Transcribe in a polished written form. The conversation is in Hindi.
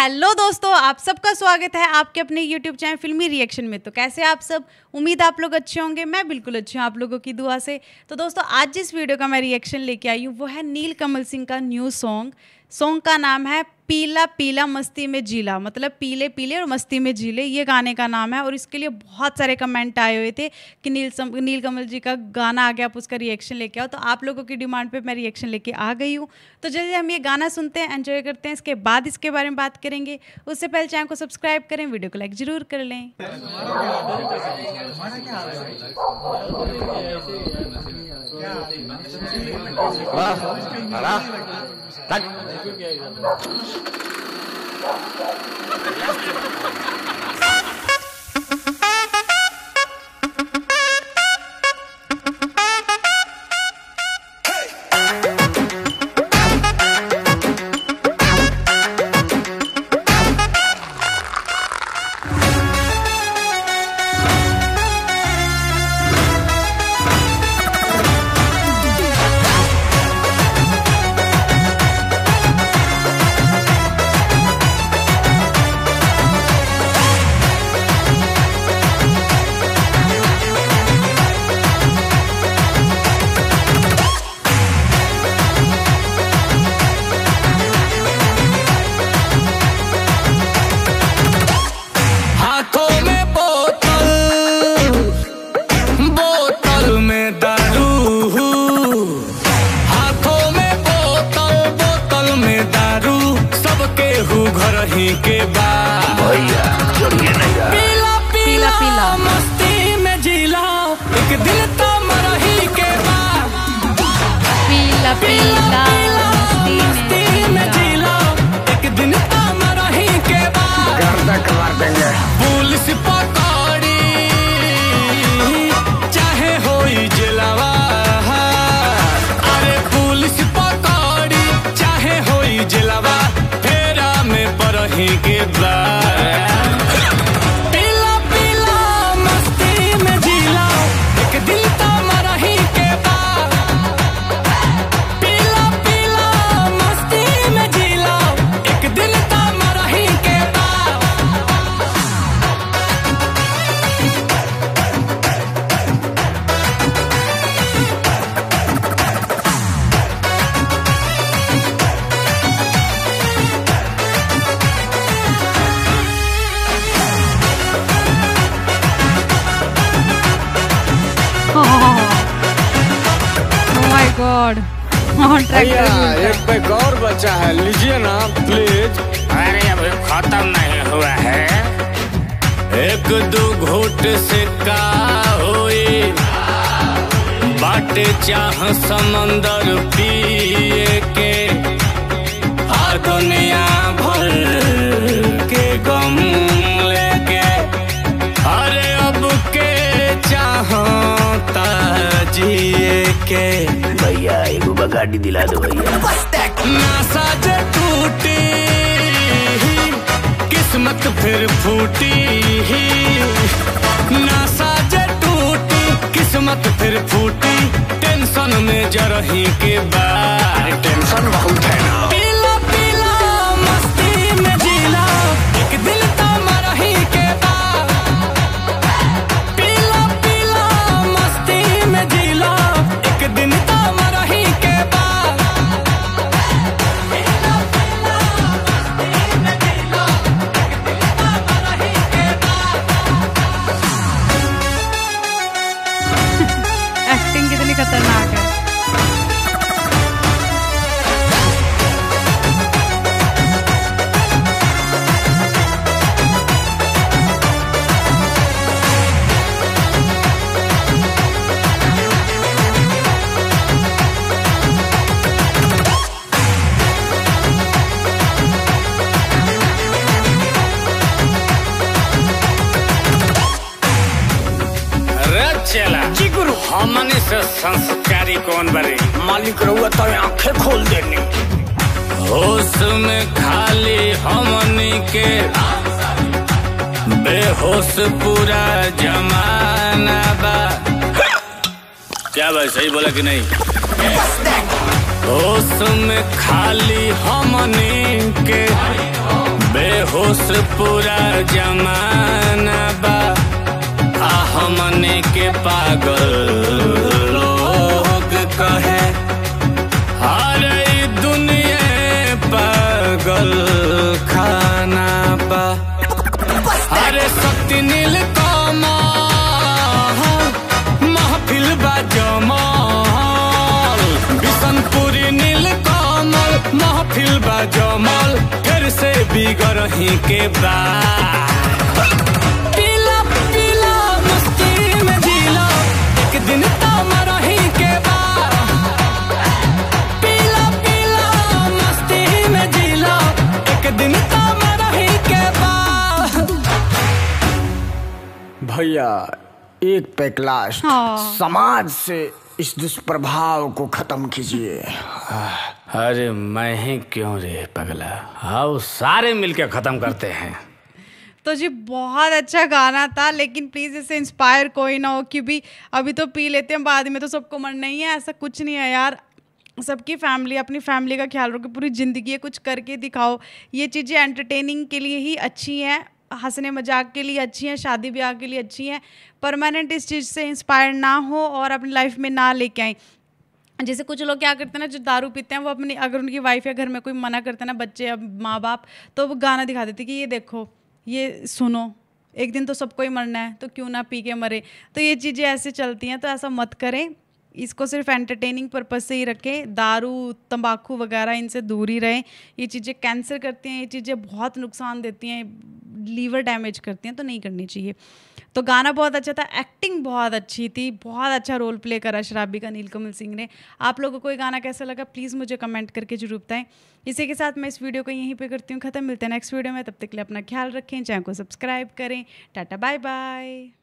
हेलो दोस्तों, आप सबका स्वागत है आपके अपने यूट्यूब चैनल फिल्मी रिएक्शन में। तो कैसे आप सब, उम्मीद आप लोग अच्छे होंगे। मैं बिल्कुल अच्छी हूँ आप लोगों की दुआ से। तो दोस्तों, आज जिस वीडियो का मैं रिएक्शन लेके आई हूँ वो है नीलकमल सिंह का न्यू सॉन्ग का नाम है पीला पीला मस्ती में जीला, मतलब पीले पीले और मस्ती में जीले, ये गाने का नाम है। और इसके लिए बहुत सारे कमेंट आए हुए थे कि नीलकमल जी का गाना आ गया, आप उसका रिएक्शन लेके आओ। तो आप लोगों की डिमांड पे मैं रिएक्शन लेके आ गई हूँ। तो जैसे हम ये गाना सुनते हैं, एंजॉय करते हैं, इसके बाद इसके बारे में बात करेंगे। उससे पहले चैनल को सब्सक्राइब करें, वीडियो को लाइक ज़रूर कर लें। के बाद भैया पीला पीला पीला मस्ती में जीला, एक दिन तो मरो ही के बाद पीला पीला मस्ती में जीला, एक दिन तो मरो ही के बाद। पुलिस पकड़ी चाहे होई जिलावा, अरे पुलिस पकड़ी चाहे होई जिलावा, के पीला पीला मस्ती में जीला, एक दिल तो मरा ही के बाद पीला पीला मस्ती में जीला, एक दिल तो मरा ही के गॉड। भैया एक बैग और बचा है, लीजिए ना प्लीज। अरे अभी खत्म नहीं हुआ है। एक दो घोट से का होई बाटे चाह समंदर पिए के, और दुनिया भर के गम लेके, अरे अब के चाहता जिए के। भैया एगो बगाड़ी दिला दो भैया। नासा जे टूटी किस्मत फिर फूटी, नासा जे टूटी किस्मत फिर फूटी, टेंशन में जरही के बाद टेंशन बहुत है ना। पीला पीला मस्ती में जीला, एक दिल तो मरही के बाद पीला पीला मस्ती में जीला, एक दिन खतरनाक है। चला जी गुरु हमने से संस्कारी कौन बने, मालिक रहुआ तो आंखें खोल देने। होश में खाली हमने के बेहोश पूरा जमाना बा। क्या भाई सही बोला कि नहीं? होश में खाली हमने के होश पूरा जमाना बा आ हमने के पागल लोग कहे हर दुनिया पागल खाना बा। अरे शक्ति नीलकमल महफिल बा जमाल बिशनपुरी नीलकमल महफिल बा जमाल फिर से बिगड़ही के बाद भैया एक पे क्लास समाज से इस दुष्प्रभाव को खत्म कीजिए। अरे मैं ही क्यों रे पगला, आओ सारे मिलकर खत्म करते हैं। तो जी बहुत अच्छा गाना था, लेकिन प्लीज इससे इंस्पायर कोई ना हो कि भी अभी तो पी लेते हैं बाद में तो सबको मरना ही है। ऐसा कुछ नहीं है यार, सबकी फैमिली, अपनी फैमिली का ख्याल रखो, पूरी जिंदगी है, कुछ करके दिखाओ। ये चीज़ें एंटरटेनिंग के लिए ही अच्छी हैं, हंसने मजाक के लिए अच्छी हैं, शादी ब्याह के लिए अच्छी हैं। परमानेंट इस चीज़ से इंस्पायर ना हो और अपनी लाइफ में ना लेके आए। जैसे कुछ लोग क्या करते हैं ना, जो दारू पीते हैं वो अपनी, अगर उनकी वाइफ या घर में कोई मना करते हैं ना, बच्चे या माँ बाप, तो वो गाना दिखा देते कि ये देखो ये सुनो, एक दिन तो सबको ही मरना है तो क्यों ना पी के मरे। तो ये चीज़ें ऐसे चलती हैं, तो ऐसा मत करें, इसको सिर्फ एंटरटेनिंग पर्पस से ही रखें। दारू तंबाकू वगैरह इनसे दूर ही रहें। ये चीज़ें कैंसर करती हैं, ये चीज़ें बहुत नुकसान देती हैं, लीवर डैमेज करती हैं, तो नहीं करनी चाहिए। तो गाना बहुत अच्छा था, एक्टिंग बहुत अच्छी थी, बहुत अच्छा रोल प्ले करा शराबी का नीलकमल सिंह ने। आप लोगों को ये गाना कैसा लगा प्लीज़ मुझे कमेंट करके जरूर बताएं। इसी के साथ मैं इस वीडियो को यहीं पे करती हूँ ख़त्म। मिलते हैं नेक्स्ट वीडियो में, तब तक के लिए अपना ख्याल रखें, चैनल को सब्सक्राइब करें। Tata bye bye.